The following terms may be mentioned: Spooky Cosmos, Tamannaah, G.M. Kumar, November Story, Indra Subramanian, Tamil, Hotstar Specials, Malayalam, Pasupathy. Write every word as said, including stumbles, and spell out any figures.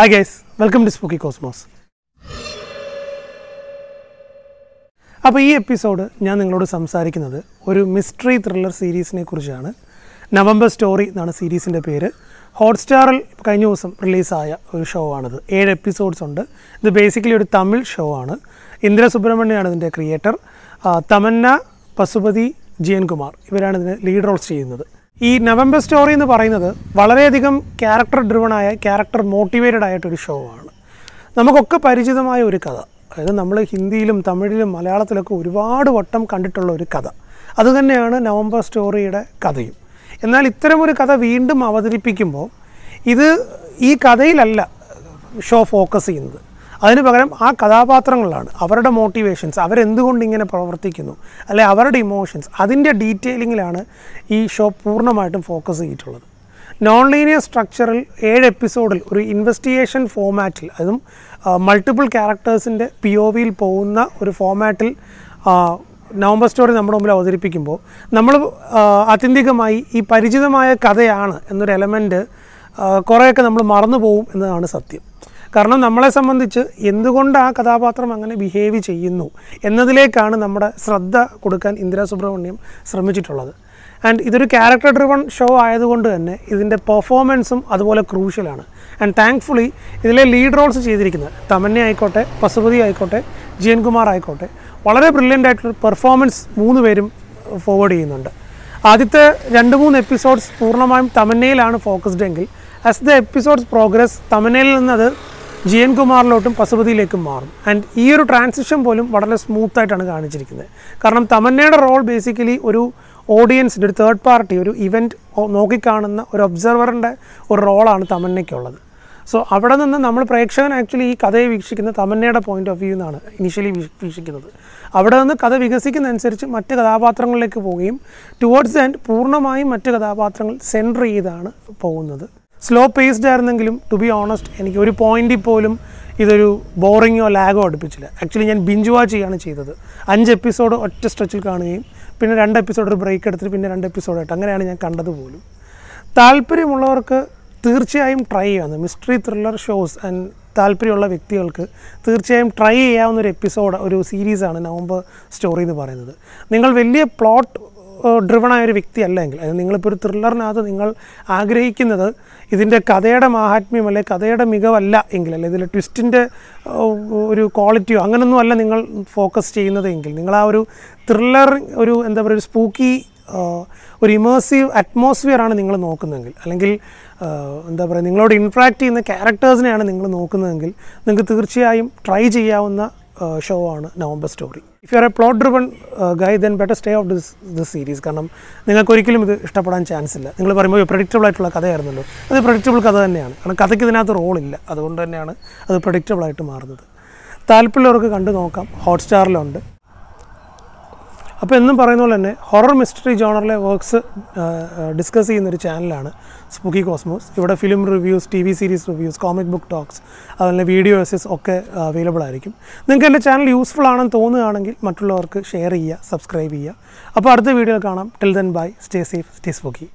Hi guys, welcome to Spooky Cosmos. Now, this episode, I am going to talk about a mystery thriller series. November Story is the series. Hotstar is released a show. eight episodes. This is basically a Tamil show. Indra Subramanian is the creator. Tamannaah, Pasupathy, G M Kumar. They are the lead roles. This November Story is a character driven, character motivated show. We have a lot of people who are in Hindi, Tamil, and Malayalam. That is the November Story. If you have a story, this is a show focus. That's why ആ കഥാപാത്രങ്ങളാണ് അവരുടെ motivations അവർ എന്തുകൊണ്ട് ഇങ്ങനെ പ്രവർത്തിക്കുന്നു അല്ലെ അവരുടെ emotions അതിന്റെ ഡീറ്റെയിലിംഗിലാണ് ഈ ഷോ പൂർണ്ണമായിട്ടും ഫോക്കസ് ചെയ്തിട്ടുള്ളത് നോൺ ലീനിയർ സ്ട്രക്ചറിൽ ഏഴ് എപ്പിസോഡിൽ ഒരു ഇൻവെസ്റ്റിഗേഷൻ ഫോർമാറ്റിൽ അതും മൾട്ടിപ്പിൾ ക്യാരക്ടേഴ്സിന്റെ പിഒവിയിൽ പോകുന്ന ഒരു ഫോർമാറ്റിൽ നവംബർ സ്റ്റോറി നമ്മുടെ മുമ്പിൽ അവതരിപ്പിക്കുമ്പോൾ നമ്മൾ ആത്യന്തികമായി ഈ പരിചിതമായ കഥയാണ് എന്നൊരു എലമെന്റ് കുറേയൊക്കെ നമ്മൾ മറന്നു പോകും എന്നതാണ് സത്യം കാരണം നമ്മളെ സംബന്ധിച്ച് എന്തുകൊണ്ട് ആ കഥാപാത്രം അങ്ങനെ ബിഹേവ് ചെയ്യുന്നു എന്നതിലേക്കാണ് നമ്മുടെ ശ്രദ്ധ കൊടുക്കാൻ ഇന്ദിരാ സുബ്രഹ്മണ്യം ശ്രമിച്ചിട്ടുള്ളത് ആൻഡ് ഇതൊരു ക്യാരക്ടർ ഡ്രിവൺ ഷോ ആയതുകൊണ്ട് തന്നെ ഇതിൻ്റെ പെർഫോമൻസും അതുപോലെ ക്രൂഷ്യലാണ് ആൻഡ് താങ്ക്ഫുള്ളി ഇതിലെ ലീഡ് റോൾസ് ചെയ്തിരിക്കുന്നത് തമന്ന ആയിക്കോട്ടെ പശുപതി ആയിക്കോട്ടെ ജി എൻ കുമാർ ആയിക്കോട്ടെ വളരെ ബ്രില്യൻ്റ് ആയിട്ടുള്ള പെർഫോമൻസ് മൂന്ന് പേരും ഫോർവേഡ് ചെയ്യുന്നുണ്ട് ആദ്യത്തെ രണ്ട് മൂന്ന് എപ്പിസോഡ്സ് പൂർണ്ണമായും തമന്നയിലാണ് ഫോക്കസ്ഡ് എങ്കിൽ ആസ് ദ എപ്പിസോഡ്സ് പ്രോഗ്രസ് തമന്നയിൽ നിന്നത് ജി എൻ കുമാറിലോട്ടും പശുപതിയിലേക്കും മാറും ആൻഡ് ഈ ഒരു ട്രാൻസിഷൻ പോലും വളരെ സ്മൂത്തായിട്ടാണ് കാണിച്ചിരിക്കുന്നത് കാരണം തമന്നയുടെ റോൾ ബേസിക്കലി ഒരു ഓഡിയൻസിൻ്റെ ഒരു തേർഡ് പാർട്ടി ഒരു ഇവൻറ്റ് നോക്കിക്കാണുന്ന ഒരു ഒബ്സർവറിൻ്റെ ഒരു റോളാണ് തമന്നയ്ക്കുള്ളത് സോ അവിടെ നിന്ന് നമ്മൾ പ്രേക്ഷകൻ ആക്ച്വലി ഈ കഥയെ വീക്ഷിക്കുന്ന തമന്നയുടെ പോയിൻ്റ് ഓഫ് വ്യൂ എന്നാണ് ഇനിഷ്യലി വീക്ഷിക്കുന്നത് അവിടെ നിന്ന് കഥ വികസിക്കുന്നതനുസരിച്ച് മറ്റ് കഥാപാത്രങ്ങളിലേക്ക് പോവുകയും ടുവേർഡ്സ് ദ എൻഡ് പൂർണ്ണമായും മറ്റ് കഥാപാത്രങ്ങൾ സെൻറ്റർ ചെയ്താണ് പോകുന്നത് സ്ലോ പേസ്ഡ് ആയിരുന്നെങ്കിലും ടു ബി ഓണസ്റ്റ് എനിക്ക് ഒരു പോയിൻ്റിൽ പോലും ഇതൊരു ബോറിങ്ങോ ലാഗോ അടുപ്പിച്ചില്ല ആക്ച്വലി ഞാൻ ബിഞ്ച് വാച്ച് ചെയ്യാണ് ചെയ്തത് അഞ്ച് എപ്പിസോഡ് ഒറ്റ സ്ട്രെച്ചിൽ കാണുകയും പിന്നെ രണ്ട് എപ്പിസോഡ് ഒരു ബ്രേക്ക് എടുത്തിട്ട് പിന്നെ രണ്ട് എപ്പിസോഡായിട്ട് അങ്ങനെയാണ് ഞാൻ കണ്ടത് പോലും താല്പര്യമുള്ളവർക്ക് തീർച്ചയായും ട്രൈ ചെയ്യാവുന്ന മിസ്റ്ററി ത്രില്ലർ ഷോസ് ആൻഡ് താല്പര്യമുള്ള വ്യക്തികൾക്ക് തീർച്ചയായും ട്രൈ ചെയ്യാവുന്നൊരു എപ്പിസോഡ് ഒരു സീരീസാണ് നവംബർ സ്റ്റോറി എന്ന് പറയുന്നത് നിങ്ങൾ വലിയ പ്ലോട്ട് ഡ്രിവൺ ആയൊരു വ്യക്തിയല്ലെങ്കിൽ അതായത് നിങ്ങളിപ്പോൾ ഒരു ത്രില്ലറിനകത്ത് നിങ്ങൾ ആഗ്രഹിക്കുന്നത് ഇതിൻ്റെ കഥയുടെ മാഹാത്മ്യം അല്ലെ കഥയുടെ മികവല്ല എങ്കിൽ അല്ലെ ഇതിലെ ട്വിസ്റ്റിൻ്റെ ഒരു ക്വാളിറ്റിയോ അങ്ങനൊന്നും അല്ല നിങ്ങൾ ഫോക്കസ് ചെയ്യുന്നത് എങ്കിൽ നിങ്ങൾ ആ ഒരു ത്രില്ലർ ഒരു എന്താ പറയുക ഒരു സ്പൂക്കി ഒരു ഇമേഴ്സീവ് അറ്റ്മോസ്ഫിയറാണ് നിങ്ങൾ നോക്കുന്നതെങ്കിൽ അല്ലെങ്കിൽ എന്താ പറയുക നിങ്ങളോട് ഇൻട്രാക്ട് ചെയ്യുന്ന ക്യാരക്ടേഴ്സിനെയാണ് നിങ്ങൾ നോക്കുന്നതെങ്കിൽ നിങ്ങൾക്ക് തീർച്ചയായും ട്രൈ ചെയ്യാവുന്ന Uh, show on November Story. If you are a plot driven uh, guy, then better stay out of this, this series. Because you have no chance to get a predictable story. It's a predictable story. There is no role in it. It's a predictable story. Hotstar is available. Horror mystery genre works uh, discussed in this channel. Spooky Cosmos. Here are film reviews, T V series reviews, comic book talks, video essays okay, available. If you think this channel is useful, please share and subscribe. Till then, bye. Stay safe, stay spooky.